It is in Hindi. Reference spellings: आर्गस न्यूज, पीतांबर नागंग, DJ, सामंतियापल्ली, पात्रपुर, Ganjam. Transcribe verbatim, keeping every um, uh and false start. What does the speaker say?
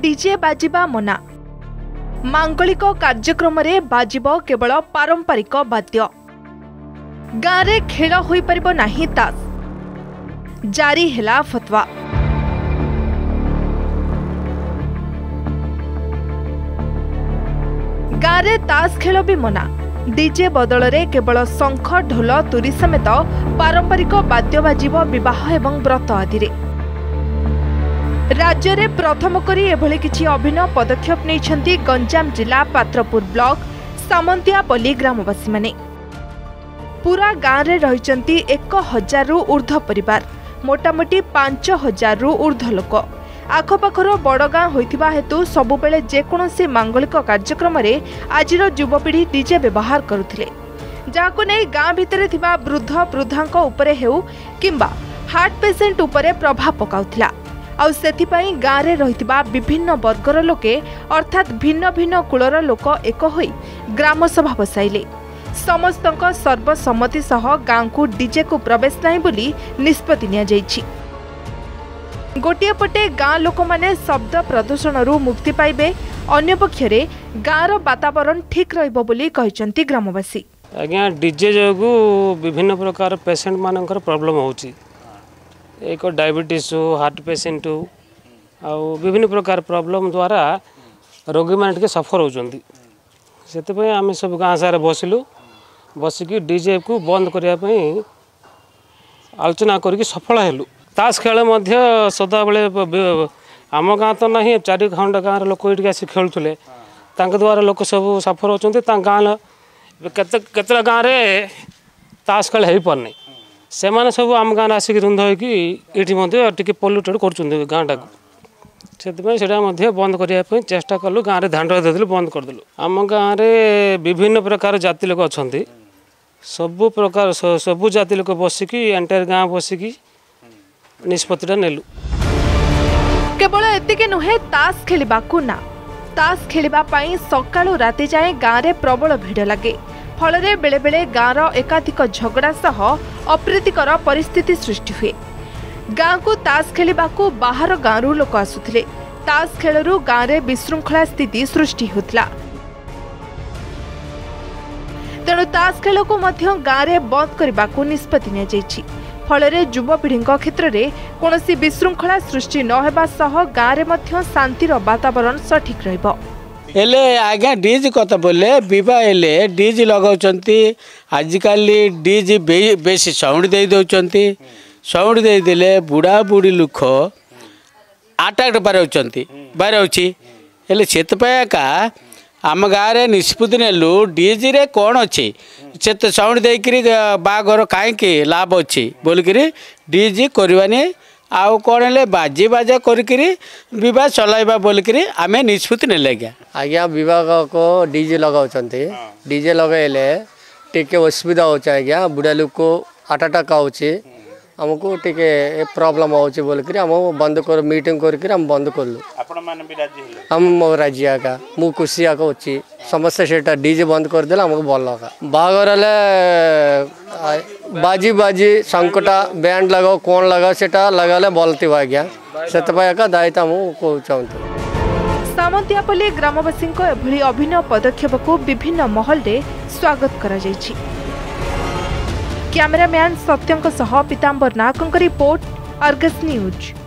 डीजे बाजिबा मना। मांगलिक कार्यक्रम में बाजिब केवल पारंपरिक वाद्य। गाँव में खेल हो पारिबो नाही तास। जारी हेला फतवा। गाँव में तास खेल भी मना। डीजे बदल में केवल शंख ढोल तुरी समेत पारंपरिक वाद्य बाजिब विवाह एवं व्रत आदि में। राज्य में प्रथम करी एभली किछि अभिनव पदक्षेप नेइछन्ती गंजाम जिला पात्रपुर ब्लॉक सामंतियापल्ली ग्रामवासी माने। पूरा गाँव में रहिछन्ती एक हजार रु ऊर्ध्व परिवार, मोटामोटी पांच हजार रु ऊर्ध्व लोक। आखपाखर बड़ गाँ होइथिबा हेतु सबुबेले जेकोसी मांगलिक कार्यक्रम आजिर युवपीढ़ी डीजे व्यवहार करुथिले, जाको नै गाँ भितरे थिबा वृद्ध वृद्धांक उपरे हेउ किंबा हार्ट पेशेंट उपरे प्रभाव पकाउथिला। आउ सेथिपाई गाँव में रहिथिबा विभिन्न वर्गर लोके अर्थात भिन्न भिन्न कुलर लोक एक होई ग्राम सभा बसाइले। समस्तंक सर्वसम्मति सह गाँव को डीजे को प्रवेश नाही बोली निष्पत्ति निया जाइछि। गोटिए पटे गाँव लोक माने शब्द प्रदूषण रु मुक्ति पाइबे, अन्य पक्षरे गाँवर वातावरण ठीक रहिबो बोली कहिसंती ग्रामवासी। आज्ञा डीजे जगु विभिन्न प्रकार पेशेंट मानकर प्रॉब्लम होउछि, एक डायबिटीज हो, हार्ट पेसेंट हो, आउ विभिन्न प्रकार प्रॉब्लम द्वारा रोगी मैंने टे सफर होती। आम सब गाँ सारे बसिलु, बसिक डीजे को बंद करने आलोचना करके सफल हेलु। तास खेल सदा बेले आम गाँ तो ना चार खंड गाँव लोक ये आस खेलुले, द्वारा लोक सब सफर होती। गाँव के गाँव में तास खेल हो पार नहीं, से मैंने सब आम गाँव आसिक रुंध होगी पल्यूटेड कर गाँटा को बंद करने चेष्टा कलु। गाँव में धांड देलु, बंद करदेलु। आम गाँव में विभिन्न प्रकार जाति लोक अच्छा, सबू प्रकार सबू जाति लोक बसिकी एंटायर गाँव बसिकी निष्पत्तिटा नेलु। केवल एतिके नुहे तास खेलिबा को ना, तास खेलिबा पई सकाळु राति जाए गाँव में प्रबल भिड़ लगे। फलरे बेले बेले गाँवर एकाधिक झगड़ा सह अप्रीतिकर परिस्थिति सृष्टि हुए। गाँव को तास खेलिबा को बाहर गाँव लोक आसुथिले। तास खेलरु गाँव में विशृंखला स्थिति सृष्टि होता, तेणु तास खेल को मध्य गाँव में बंद करने को निष्पत्ति निया जाइछि। फलरे युवपीढ़ी क्षेत्र में कोनोसी विशृंखला सृष्टि न हेबा सह गाँव में मध्य शांतिर वातावरण सठिक रहिबो। हेले आज्ञा डीज कथा बोले बहले डीज लगाउछंती। आजिकल डीज बेसी साउंड दे देउछंती, साउंड दे देले बुढ़ा बुढ़ी लुक आटाट बाराउछंती बाराउछि। हेले सेतपायाका आम गाँव में निष्पत्ति नेलु डीज रे कौन अच्छे सेत साउंड देकरी बाघर कहीं लाभ अच्छी बोलिकी डीज करवानी। आउ कौन है बाजी बाजा करवा चलैबा बोलिकी आम निष्पत्ति ने लगे। आज्ञा बह को डीजे लगाउछंती, डीजे लगेले टिके असुविधा हो आज्ञा बुढ़ा लोक को आटाटाक आमको टिके प्रॉब्लम होलिकी आम बंद कर मीटिंग करके आम बंद कलु। आम राज्य आका मु खुशी आका अच्छी समस्या सेटा डीजे बंद करदे आमको भल आका। बाहर बाजी बाजी संकटा बैंड लगाओ कौन लगा सेटा लगाले भल थी आज्ञा से दायित्व आम कहते। सामंतियापल्ली ग्रामवासी एभली अभिनव पदक्षेप को विभिन्न महल रे स्वागत करा जायछि। कैमरामैन सत्यंक सह पीतांबर नागंग report, आर्गस न्यूज।